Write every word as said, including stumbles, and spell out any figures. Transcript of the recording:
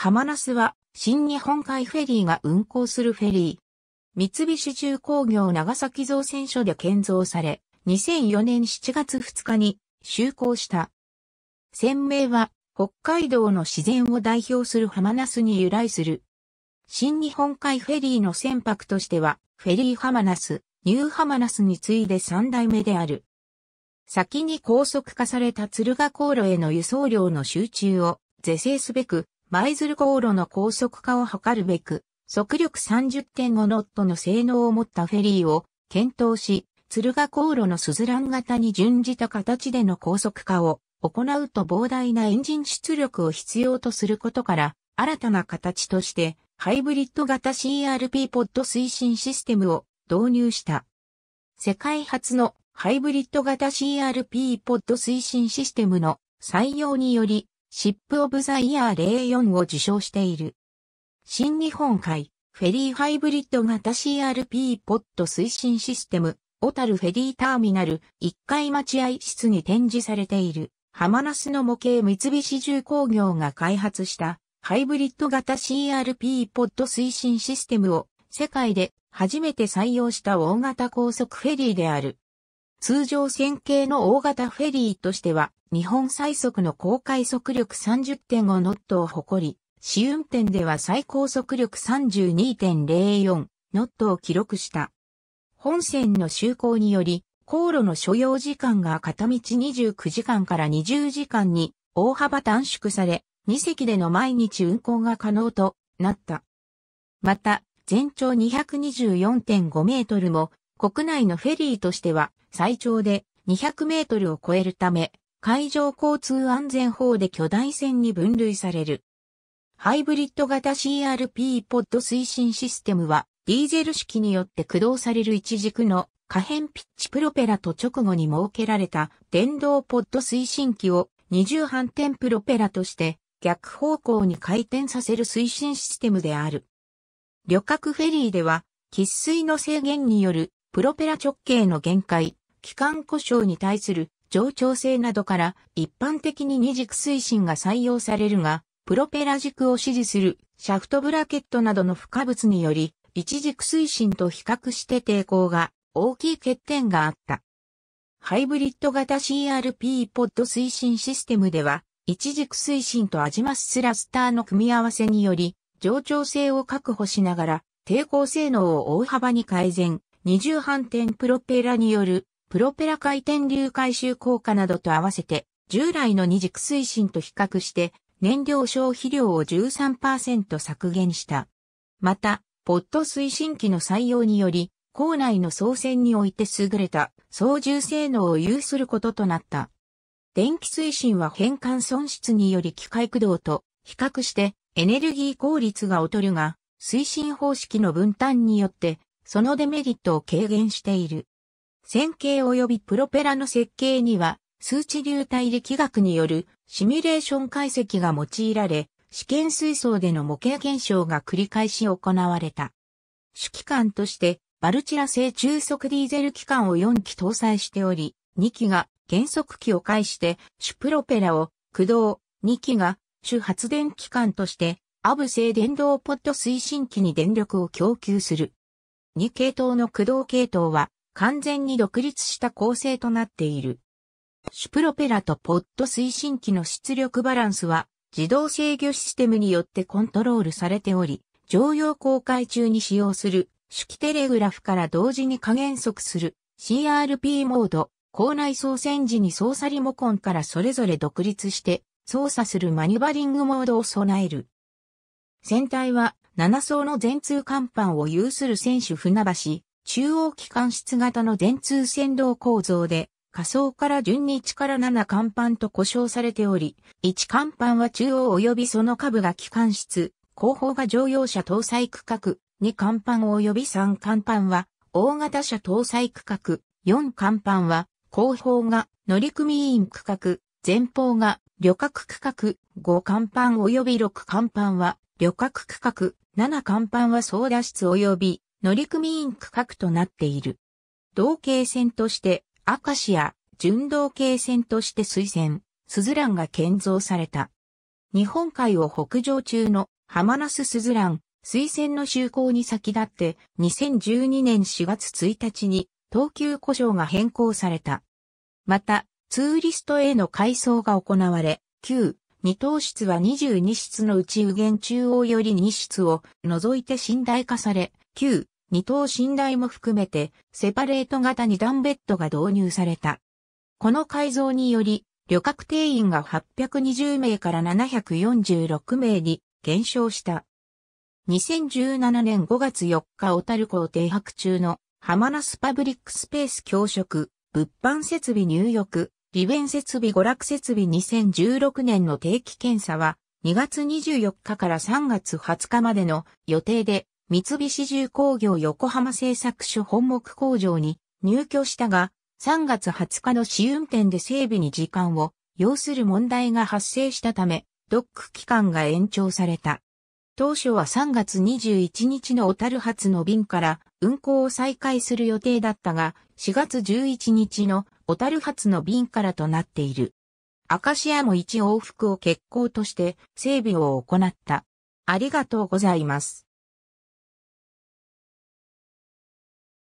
ハマナスは新日本海フェリーが運航するフェリー。三菱重工業長崎造船所で建造され、にせんよねんしちがつふつかに就航した。船名は北海道の自然を代表するハマナスに由来する。新日本海フェリーの船舶としては、フェリーハマナス、ニューハマナスに次いでさんだいめである。先に高速化された敦賀航路への輸送量の集中を是正すべく、舞鶴航路の高速化を図るべく、速力 さんじゅってんご ノットの性能を持ったフェリーを検討し、敦賀航路のスズラン型に準じた形での高速化を行うと膨大なエンジン出力を必要とすることから、新たな形として、ハイブリッド型 シーアールピー ポッド推進システムを導入した。世界初のハイブリッド型 シーアールピー ポッド推進システムの採用により、シップ・オブ・ザ・イヤーゼロよんを受賞している。新日本海、フェリーハイブリッド型 シーアールピー ポッド推進システム、小樽フェリーターミナルいっかい待合室に展示されている、ハマナスの模型三菱重工業が開発した。ハイブリッド型 シーアールピー ポッド推進システムを世界で初めて採用した大型高速フェリーである。通常線形の大型フェリーとしては日本最速の航海速力 さんじゅってんご ノットを誇り、試運転では最高速力 さんじゅうにてんゼロよん ノットを記録した。本船の就航により航路の所要時間が片道にじゅうくじかんからにじゅうじかんに大幅短縮され、に隻での毎日運航が可能となった。また、全長 にひゃくにじゅうよんてんご メートルも、国内のフェリーとしては最長でにひゃくメートルを超えるため、海上交通安全法で巨大船に分類される。ハイブリッド型 シーアールピー ポッド推進システムは、ディーゼル式によって駆動される一軸の可変ピッチプロペラと直後に設けられた電動ポッド推進機を二重反転プロペラとして、逆方向に回転させる推進システムである。旅客フェリーでは、喫水の制限によるプロペラ直径の限界、機関故障に対する冗長性などから一般的に二軸推進が採用されるが、プロペラ軸を支持するシャフトブラケットなどの付加物により、一軸推進と比較して抵抗が大きい欠点があった。ハイブリッド型 シーアールピー ポッド推進システムでは、一軸推進とアジマススラスターの組み合わせにより、冗長性を確保しながら、抵抗性能を大幅に改善、二重反転プロペラによる、プロペラ回転流回収効果などと合わせて、従来の二軸推進と比較して、燃料消費量を じゅうさんパーセント 削減した。また、ポッド推進機の採用により、港内の操船において優れた操縦性能を有することとなった。電気推進は変換損失により機械駆動と比較してエネルギー効率が劣るが、推進方式の分担によってそのデメリットを軽減している。線形及びプロペラの設計には数値流体力学によるシミュレーション解析が用いられ、試験水槽での模型検証が繰り返し行われた。主機関としてバルチラ製中速ディーゼル機関をよんき搭載しており、にきが減速機を介して主プロペラを駆動、にきが主発電機関としてアブ製電動ポッド推進機に電力を供給する。に系統の駆動系統は完全に独立した構成となっている。主プロペラとポッド推進機の出力バランスは自動制御システムによってコントロールされており、常用航海中に使用する主機テレグラフから同時に加減速する シーアールピー モード、港内操船時に操作リモコンからそれぞれ独立して操作するマニューバリングモードを備える。船体はなな層の全通甲板を有する船首船橋、中央機関室型の全通船道構造で、下層から順にいちからなな甲板と呼称されており、いち甲板は中央及びその下部が機関室、後方が乗用車搭載区画、に甲板及びさん甲板は大型車搭載区画、よん甲板は後方が乗組員区画、前方が旅客区画、ご甲板及びろく甲板は旅客区画、なな甲板は操舵室及び乗組員区画となっている。同型船として明石や準同型船として水船、スズランが建造された。日本海を北上中のハマナススズラン、水船の就航に先立ってにせんじゅうにねんしがつついたちに等級呼称が変更された。また、ツーリストへの改装が行われ、旧二等室はにじゅうにしつのうち右舷中央よりにしつを除いて寝台化され、旧二等寝台も含めてセパレート型二段ベッドが導入された。この改造により、旅客定員がはっぴゃくにじゅうめいからななひゃくよんじゅうろくめいに減少した。にせんじゅうななねんごがつよっか小樽港停泊中のハマナスパブリックスペース教食、物販設備入浴、利便設備娯楽設備にせんじゅうろくねんの定期検査はにがつにじゅうよっかからさんがつはつかまでの予定で三菱重工業横浜製作所本木工場に入居したがさんがつはつかの試運転で整備に時間を要する問題が発生したためドック期間が延長された。当初はさんがつにじゅういちにちの小樽発の便から運航を再開する予定だったが、しがつじゅういちにちの小樽発の便からとなっている。明石屋もいち往復を欠航として整備を行った。ありがとうございます。